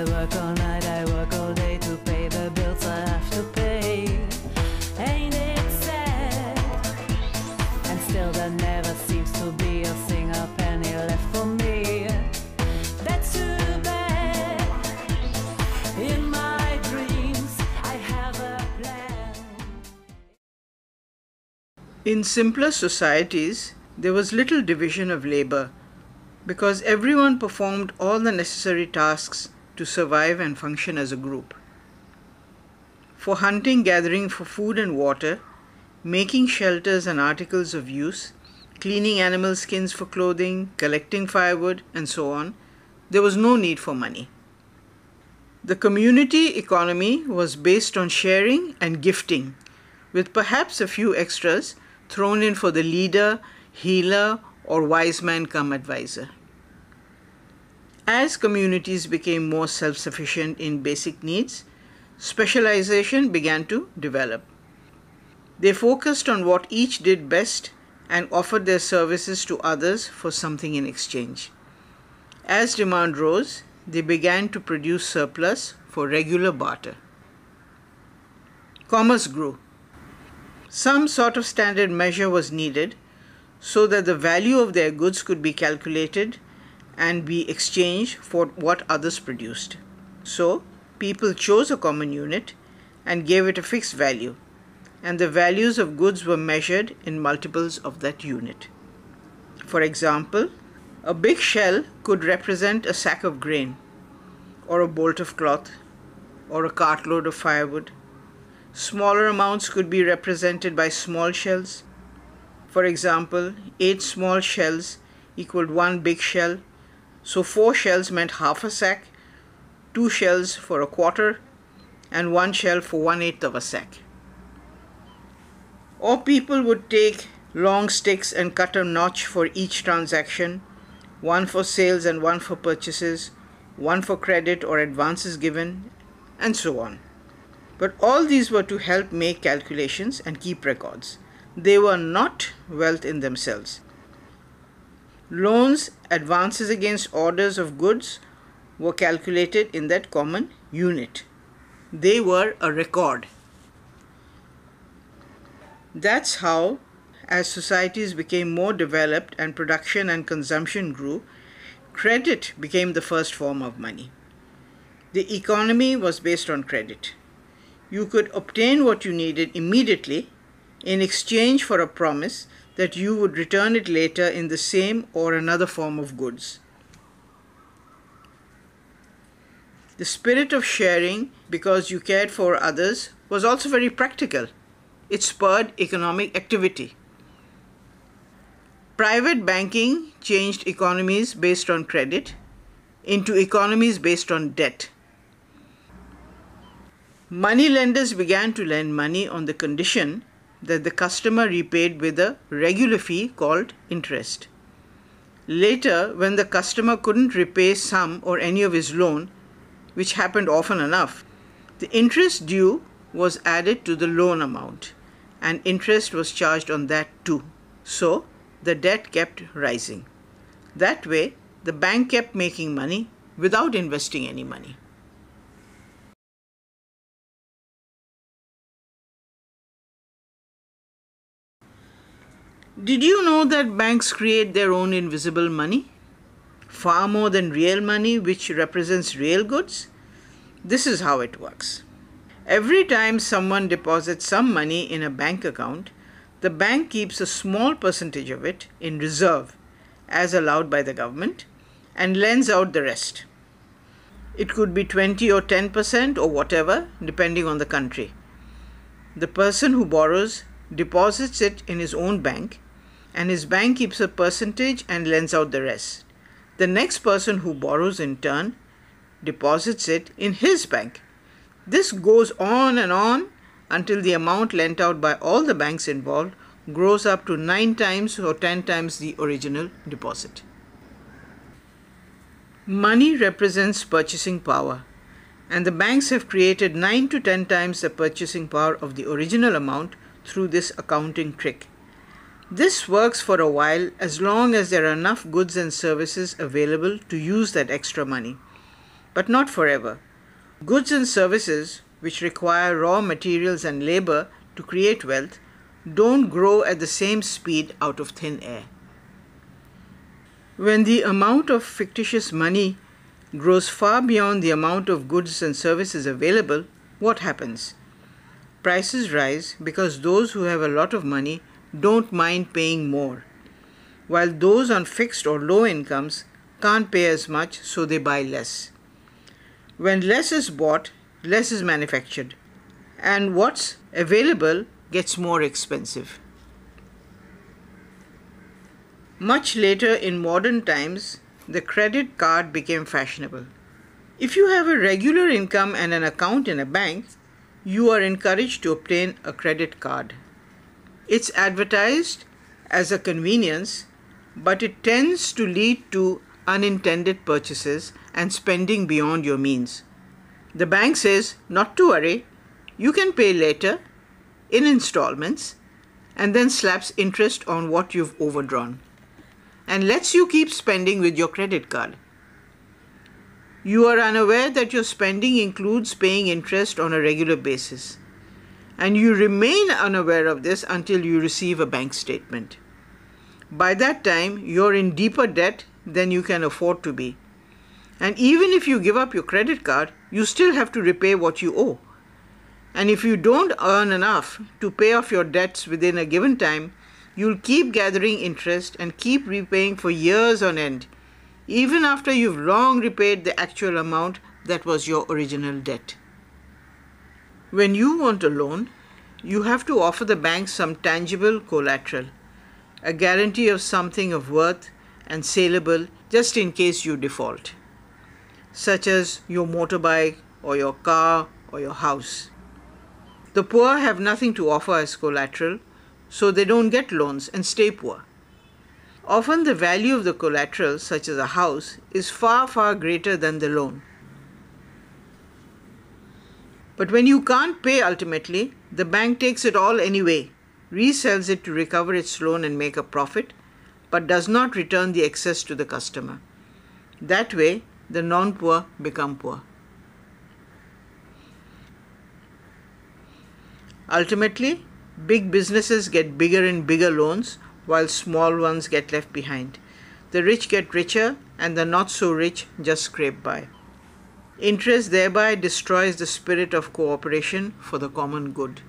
I work all night, I work all day to pay the bills I have to pay. Ain't it sad? And still there never seems to be a single penny left for me. That's too bad. In my dreams I have a plan. In simpler societies, there was little division of labor, because everyone performed all the necessary tasks to survive and function as a group. For hunting, gathering for food and water, making shelters and articles of use, cleaning animal skins for clothing, collecting firewood, and so on, there was no need for money. The community economy was based on sharing and gifting, with perhaps a few extras thrown in for the leader, healer, or wise man come advisor. As communities became more self-sufficient in basic needs, specialization began to develop. They focused on what each did best and offered their services to others for something in exchange. As demand rose, they began to produce surplus for regular barter. Commerce grew. Some sort of standard measure was needed so that the value of their goods could be calculated and be exchanged for what others produced. So, people chose a common unit and gave it a fixed value, and the values of goods were measured in multiples of that unit. For example, a big shell could represent a sack of grain, or a bolt of cloth, or a cartload of firewood. Smaller amounts could be represented by small shells. For example, 8 small shells equaled 1 big shell, so 4 shells meant half a sack, 2 shells for a quarter, and 1 shell for 1/8 of a sack. Or people would take long sticks and cut a notch for each transaction, one for sales and one for purchases, one for credit or advances given, and so on. But all these were to help make calculations and keep records. They were not wealth in themselves. Loans, advances against orders of goods were calculated in that common unit. They were a record. That's how, as societies became more developed and production and consumption grew, credit became the first form of money. The economy was based on credit. You could obtain what you needed immediately in exchange for a promise that you would return it later in the same or another form of goods. The spirit of sharing, because you cared for others, was also very practical. It spurred economic activity. Private banking changed economies based on credit into economies based on debt. Money lenders began to lend money on the condition that the customer repaid with a regular fee called interest. Later, when the customer couldn't repay some or any of his loan, which happened often enough, the interest due was added to the loan amount, and interest was charged on that too. So, the debt kept rising. That way, the bank kept making money without investing any money. Did you know that banks create their own invisible money, far more than real money, which represents real goods? This is how it works. Every time someone deposits some money in a bank account, the bank keeps a small percentage of it in reserve, as allowed by the government, and lends out the rest. It could be 20 or 10% or whatever, depending on the country. The person who borrows deposits it in his own bank, and his bank keeps a percentage and lends out the rest. The next person who borrows in turn deposits it in his bank. This goes on and on until the amount lent out by all the banks involved grows up to 9 times or 10 times the original deposit. Money represents purchasing power, and the banks have created 9 to 10 times the purchasing power of the original amount through this accounting trick. This works for a while as long as there are enough goods and services available to use that extra money. but not forever. Goods and services, which require raw materials and labor to create wealth, don't grow at the same speed out of thin air. When the amount of fictitious money grows far beyond the amount of goods and services available, what happens? Prices rise because those who have a lot of money don't mind paying more, while those on fixed or low incomes can't pay as much, so they buy less. When less is bought, less is manufactured, and what's available gets more expensive. Much later in modern times, the credit card became fashionable. If you have a regular income and an account in a bank, you are encouraged to obtain a credit card. It's advertised as a convenience, but it tends to lead to unintended purchases and spending beyond your means. The bank says not to worry, you can pay later in installments, and then slaps interest on what you've overdrawn and lets you keep spending with your credit card. You are unaware that your spending includes paying interest on a regular basis, and you remain unaware of this until you receive a bank statement. By that time, you're in deeper debt than you can afford to be. And even if you give up your credit card, you still have to repay what you owe. And if you don't earn enough to pay off your debts within a given time, you'll keep gathering interest and keep repaying for years on end, even after you've long repaid the actual amount that was your original debt. When you want a loan, you have to offer the bank some tangible collateral, a guarantee of something of worth and saleable just in case you default, such as your motorbike or your car or your house. The poor have nothing to offer as collateral, so they don't get loans and stay poor. Often the value of the collateral, such as a house, is far, far greater than the loan. But when you can't pay ultimately, the bank takes it all anyway, resells it to recover its loan and make a profit, but does not return the excess to the customer. That way, the non-poor become poor. Ultimately, big businesses get bigger and bigger loans, while small ones get left behind. The rich get richer, and the not so rich just scrape by. Interest thereby destroys the spirit of cooperation for the common good.